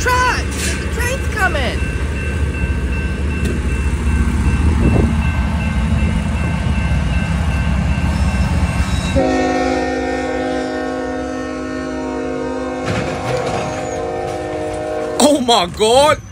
trucks! The train's coming! Oh my God!